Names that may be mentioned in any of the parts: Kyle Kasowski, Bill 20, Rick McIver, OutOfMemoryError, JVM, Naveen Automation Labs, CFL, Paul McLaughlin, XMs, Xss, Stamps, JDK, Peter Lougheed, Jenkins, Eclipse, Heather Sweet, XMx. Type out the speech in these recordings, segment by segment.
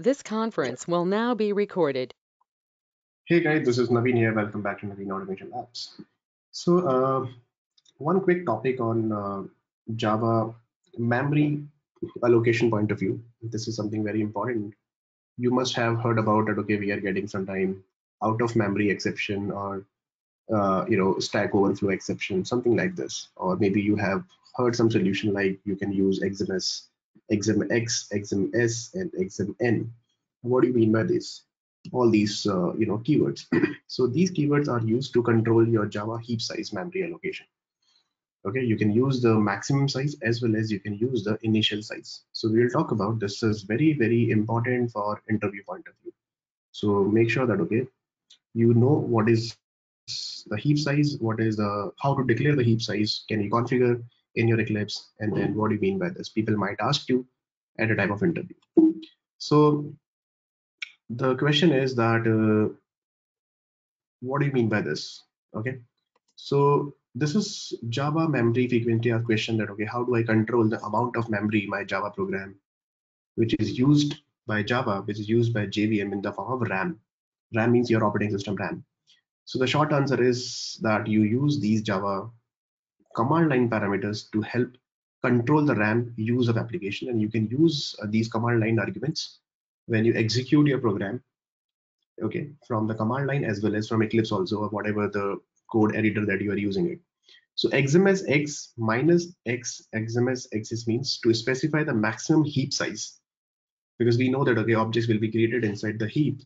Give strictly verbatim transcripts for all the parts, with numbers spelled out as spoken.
This conference will now be recorded. Hey guys, this is Naveen here. Welcome back to Naveen Automation Labs. So uh, one quick topic on uh, Java memory allocation point of view. This is something very important. You must have heard about it. Okay, we are getting sometime out of memory exception or uh, you know, stack overflow exception, something like this. Or maybe you have heard some solution like you can use X M S. X M X, X M S, and X M N. What do you mean by this? All these, uh, you know, keywords. So these keywords are used to control your Java heap size memory allocation. Okay, you can use the maximum size as well as you can use the initial size. So we will talk about this. Is very, very important for interview point of view. So make sure that okay, you know what is the heap size, what is the how to declare the heap size, can you configure in your Eclipse, and then what do you mean by this? People might ask you at a time of interview. So the question is that uh, what do you mean by this? Okay, so this is Java memory frequently asked question that okay, how do I control the amount of memory in my Java program, which is used by Java, which is used by J V M in the form of RAM. RAM means your operating system RAM. So the short answer is that you use these Java command line parameters to help control the RAM use of application, and you can use uh, these command line arguments when you execute your program, okay, from the command line as well as from Eclipse also, or whatever the code editor that you are using it. So X M S X minus X X M S X S means to specify the maximum heap size, because we know that okay, objects will be created inside the heap,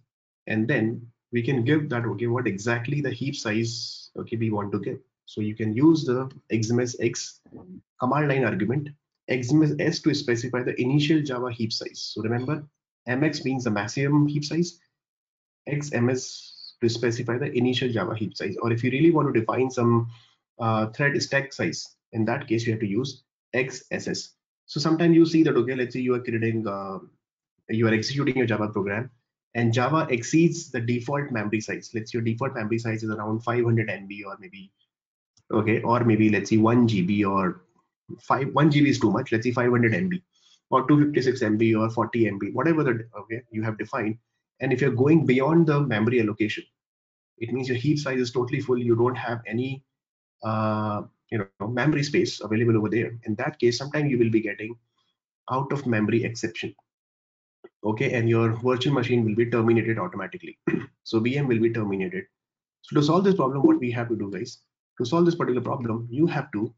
and then we can give that okay, what exactly the heap size okay we want to give. So you can use the X M S X command line argument, X M S S to specify the initial Java heap size. So remember, M X means the maximum heap size, X M S to specify the initial Java heap size. Or if you really want to define some uh, thread stack size, in that case you have to use X S S. So sometimes you see that okay, let's say you are creating, uh, you are executing your Java program, and Java exceeds the default memory size. Let's say your default memory size is around five hundred M B, or maybe okay, or maybe let's see one G B, or five one G B is too much, let's see five hundred M B or two fifty-six M B or forty M B, whatever the okay you have defined. And if you're going beyond the memory allocation, it means your heap size is totally full, you don't have any uh you know memory space available over there. In that case, sometimes you will be getting out of memory exception, okay, and your virtual machine will be terminated automatically. So V M will be terminated. So to solve this problem, what we have to do, guys, to solve this particular problem, you have to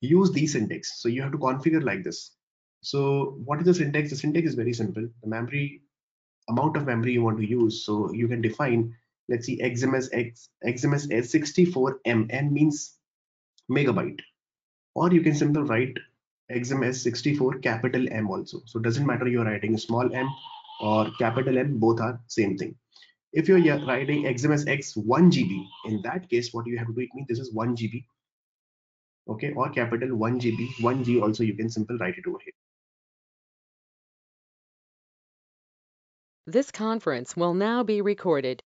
use the syntax. So you have to configure like this. So what is the syntax? The syntax is very simple. The memory amount of memory you want to use. So you can define, let's see, X M S X, X M S S sixty-four M, N means megabyte. Or you can simply write X M S sixty-four capital M also. So it doesn't matter you're writing small m or capital M, both are same thing. If you're writing X M S X one G B, in that case, what you have to do, it means this is one G B, okay, or capital one G B, one G also you can simply write it over here. This conference will now be recorded.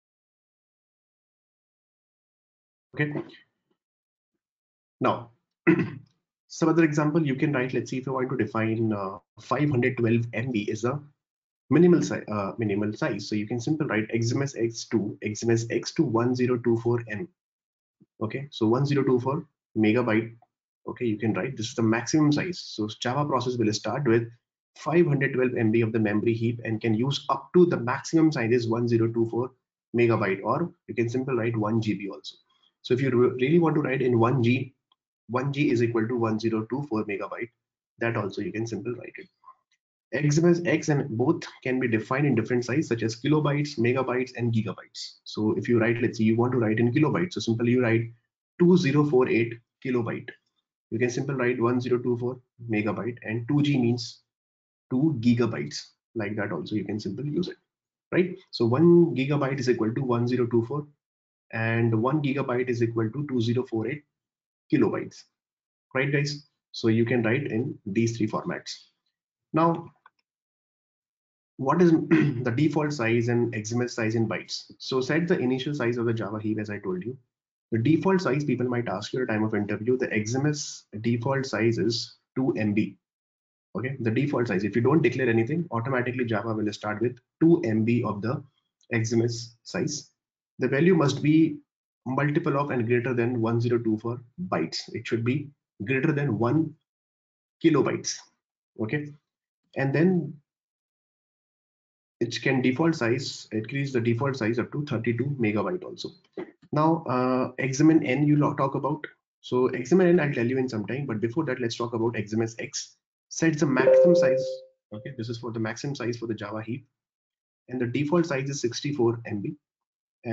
Okay. Now, some other example you can write, let's see, if you want to define uh, five hundred twelve M B is a minimal size, uh, minimal size. So you can simply write X M S X two, X M S X two ten twenty-four M. Okay, so ten twenty-four megabyte. Okay, you can write this is the maximum size. So Java process will start with five hundred twelve M B of the memory heap and can use up to the maximum size is ten twenty-four megabyte, or you can simply write one G B also. So if you really want to write in one G, one G is equal to ten twenty-four megabyte. That also you can simply write it. X M S X and both can be defined in different sizes, such as kilobytes, megabytes, and gigabytes. So if you write, let's say you want to write in kilobytes, so simply you write two thousand forty-eight kilobyte. You can simply write ten twenty-four megabyte, and two G means two gigabytes. Like that also you can simply use it, right? So one gigabyte is equal to ten twenty-four, and one gigabyte is equal to two thousand forty-eight kilobytes, right guys? So you can write in these three formats. Now, what is the default size and X M S size in bytes? So set the initial size of the Java heap, as I told you. The default size, people might ask you at a time of interview, the X M S default size is two M B Okay, the default size. If you don't declare anything, automatically Java will start with two M B of the X M S size. The value must be multiple of and greater than one thousand twenty-four bytes. It should be greater than one kilobytes. Okay, and then it can default size increase the default size up to thirty-two megabyte also. Now uh, X M N you talk about. So X M N I'll tell you in some time, but before that let's talk about X M X. Sets the maximum size. Okay, this is for the maximum size for the Java heap, and the default size is sixty-four M B.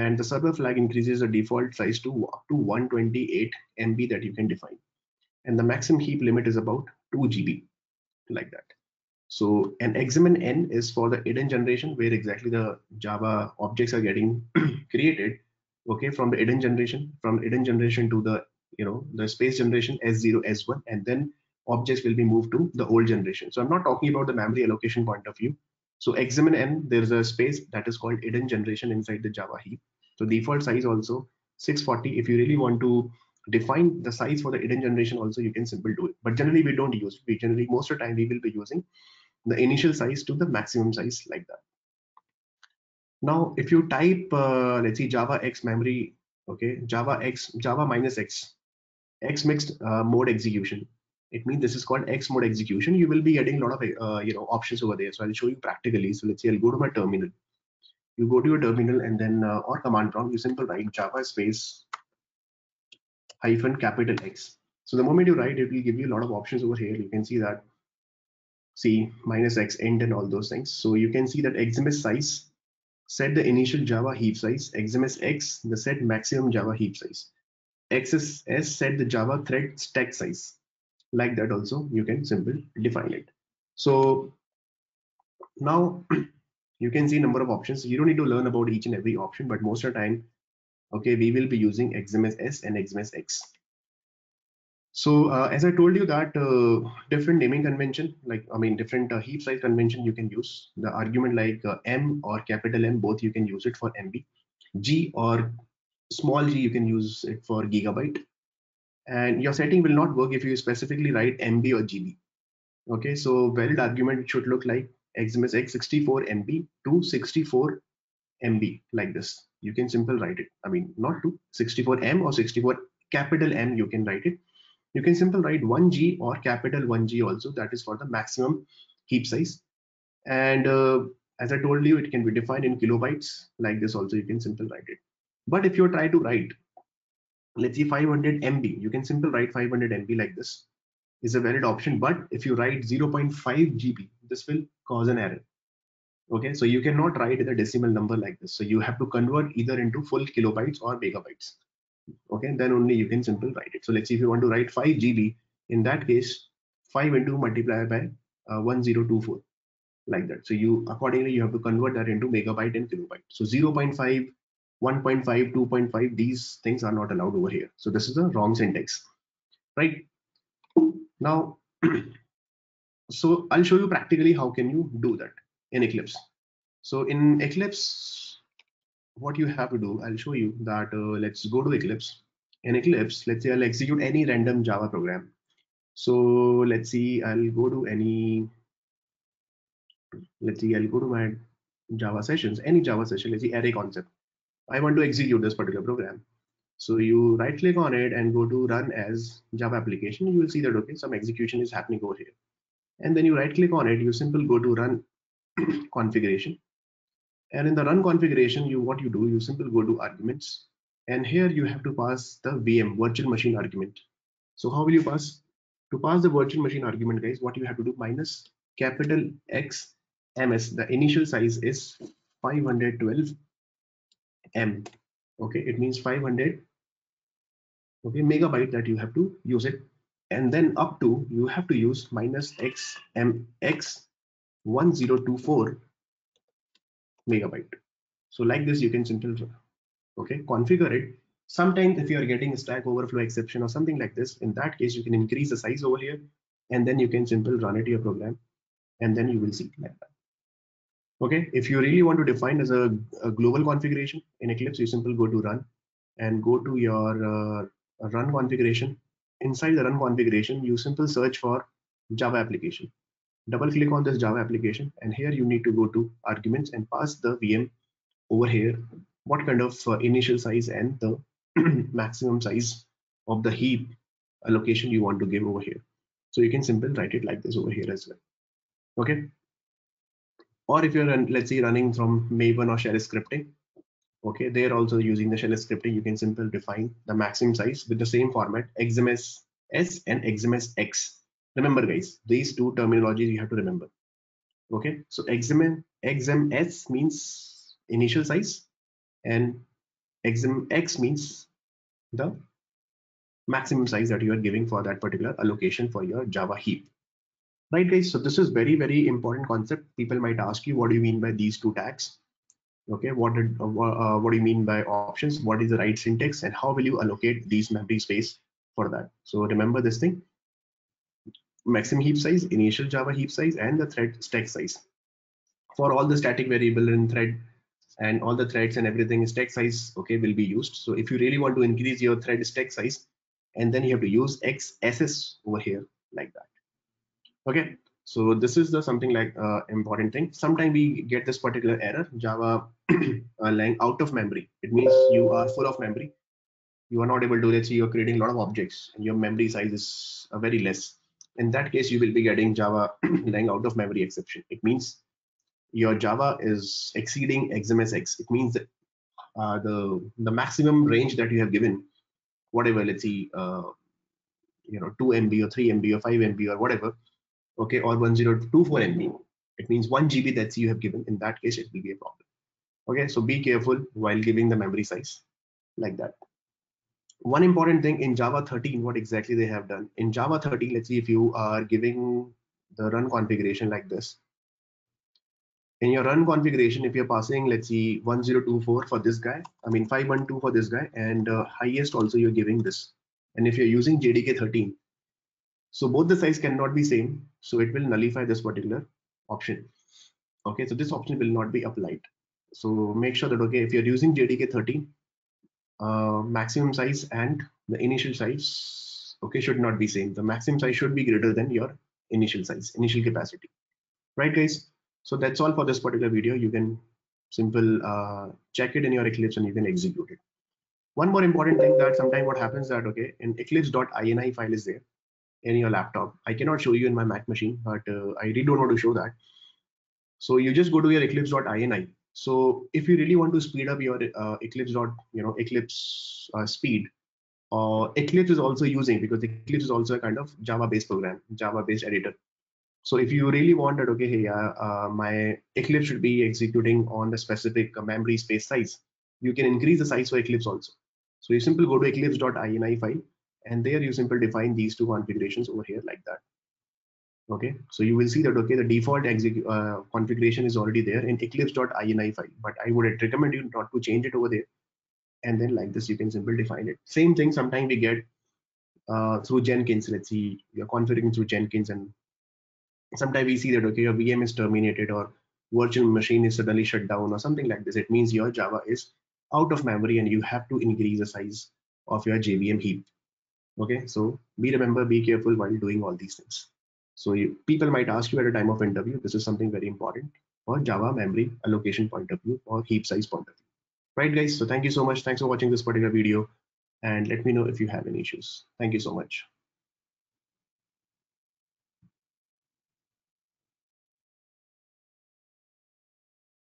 And the server flag increases the default size to up to one twenty-eight M B that you can define, and the maximum heap limit is about two G B, like that. So an X M N is for the hidden generation, where exactly the Java objects are getting created. Okay, from the hidden generation, from hidden generation to the you know the space generation S zero S one, and then objects will be moved to the old generation. So I'm not talking about the memory allocation point of view. So X M N, there's a space that is called hidden generation inside the Java heap. So default size also six forty. If you really want to define the size for the hidden generation also, you can simply do it. But generally we don't use it. We generally, most of the time we will be using the initial size to the maximum size like that. Now, if you type, uh, let's see, Java X memory, okay, Java X, Java minus X, X mixed uh, mode execution. It means this is called X mode execution. You will be getting a lot of uh, you know options over there. So I'll show you practically. So let's say I'll go to my terminal. You go to your terminal and then uh, or command prompt. You simply write Java space hyphen capital X. So the moment you write, it will give you a lot of options over here. You can see that C minus X end and all those things. So you can see that X M S size, set the initial Java heap size. X M X, the set maximum Java heap size. X S S, set the Java thread stack size. Like that also you can simply define it. So now you can see number of options. You don't need to learn about each and every option, but most of the time, okay, we will be using X M S S and X M S X. So uh, as I told you that uh, different naming convention, like I mean different uh, heap size convention you can use. The argument like uh, M or capital M, both you can use it for M B. G or small g, you can use it for gigabyte. And your setting will not work if you specifically write M B or G B. Okay, so valid argument should look like X M S X sixty-four M B to sixty-four M B, like this. You can simply write it. I mean, not to sixty-four M or sixty-four capital M, you can write it. You can simply write one G or capital one G also. That is for the maximum heap size. And uh, as I told you, it can be defined in kilobytes, like this also. You can simply write it. But if you try to write, let's see, five hundred M B, you can simply write five hundred M B like this. Is a valid option, but if you write zero point five G B, this will cause an error. Okay, so you cannot write the decimal number like this. So you have to convert either into full kilobytes or megabytes. Okay, then only you can simply write it. So let's see, if you want to write five G B, in that case, five into multiplied by uh, one thousand twenty-four, like that. So you accordingly you have to convert that into megabyte and kilobyte. So zero point five, one point five, two point five, these things are not allowed over here. So this is the wrong syntax, right? Now, so I'll show you practically how can you do that in Eclipse. So in Eclipse, what you have to do, I'll show you that, uh, let's go to Eclipse. In Eclipse, let's say I'll execute any random Java program. So let's see, I'll go to any, let's see, I'll go to my Java sessions, any Java session, let's see array concept. I want to execute this particular program. So you right click on it and go to run as Java application. You will see that, okay, some execution is happening over here. And then you right click on it, you simply go to run configuration. And in the run configuration, you what you do, you simply go to arguments. And here you have to pass the V M, virtual machine argument. So how will you pass? To pass the virtual machine argument, guys, what you have to do, minus capital X M S. The initial size is five hundred twelve M. Okay, it means five hundred, okay, megabyte that you have to use it. And then up to, you have to use minus X M X one thousand twenty-four megabyte. So like this you can simply, okay, configure it. Sometimes if you are getting a stack overflow exception or something like this, in that case you can increase the size over here, and then you can simply run it your program, and then you will see like that. Okay, if you really want to define as a, a global configuration in Eclipse, you simply go to run and go to your uh, run configuration. Inside the run configuration, you simply search for Java application. double click on this Java application, and here you need to go to arguments and pass the V M over here, what kind of uh, initial size and the maximum size of the heap allocation you want to give over here. So you can simply write it like this over here as well. Okay. Or if you're, let's say, running from Maven or shell scripting, okay, they're also using the shell scripting, you can simply define the maximum size with the same format, X M S S and X M S X. Remember, guys, these two terminologies you have to remember. Okay, so X M S means initial size and X M X means the maximum size that you are giving for that particular allocation for your Java heap. Right, guys, so this is very, very important concept. People might ask you, what do you mean by these two tags? Okay, what did uh, uh, what do you mean by options? What is the right syntax and how will you allocate these memory space for that? So remember this thing, maximum heap size, initial Java heap size, and the thread stack size. For all the static variable in thread and all the threads and everything, stack size, okay, will be used. So if you really want to increase your thread stack size, and then you have to use X S S over here like that. Okay, so this is the something like uh, important thing. Sometimes we get this particular error, Java uh, lang out of memory. It means you are full of memory. You are not able to, let's say you're creating a lot of objects and your memory size is uh, very less. In that case, you will be getting Java lang out of memory exception. It means your Java is exceeding X M S X. It means that uh, the, the maximum range that you have given, whatever, let's see, uh, you know, two M B or three M B or five M B or whatever, okay, or one thousand twenty-four M B. It means one G B that you have given. In that case, it will be a problem. Okay, so be careful while giving the memory size like that. One important thing in Java thirteen, what exactly they have done. In Java thirteen, let's see, if you are giving the run configuration like this. In your run configuration, if you're passing, let's see, one thousand twenty-four for this guy, I mean five twelve for this guy, and uh, highest also you're giving this. And if you're using J D K thirteen, so both the size cannot be same, so it will nullify this particular option. Okay, so this option will not be applied. So make sure that, okay, if you're using J D K thirteen, uh, maximum size and the initial size, okay, should not be same. The maximum size should be greater than your initial size, initial capacity. Right, guys? So that's all for this particular video. You can simple uh, check it in your Eclipse and you can execute it. One more important thing that sometimes what happens that, okay, an eclipse.ini file is there in your laptop. I cannot show you in my Mac machine, but uh, I really don't want to show that. So you just go to your eclipse.ini. So if you really want to speed up your uh, Eclipse dot, you know, Eclipse uh, speed, uh, Eclipse is also using, because Eclipse is also a kind of Java-based program, Java-based editor. So if you really want that, okay, hey, uh, uh, my Eclipse should be executing on the specific memory space size, you can increase the size for Eclipse also. So you simply go to eclipse.ini file, and there you simply define these two configurations over here like that. Okay, so you will see that, okay, the default execute uh, configuration is already there in eclipse.ini file, but I would recommend you not to change it over there. And then like this, you can simply define it. Same thing sometimes we get uh, through Jenkins. Let's see, you're configuring through Jenkins, and sometimes we see that, okay, your V M is terminated or virtual machine is suddenly shut down or something like this. It means your Java is out of memory and you have to increase the size of your J V M heap. Okay, so be remember, be careful while doing all these things. So you, people might ask you at a time of interview, this is something very important for Java memory allocation point of view or heap size point of view. Right, guys? So thank you so much. Thanks for watching this particular video. And let me know if you have any issues. Thank you so much.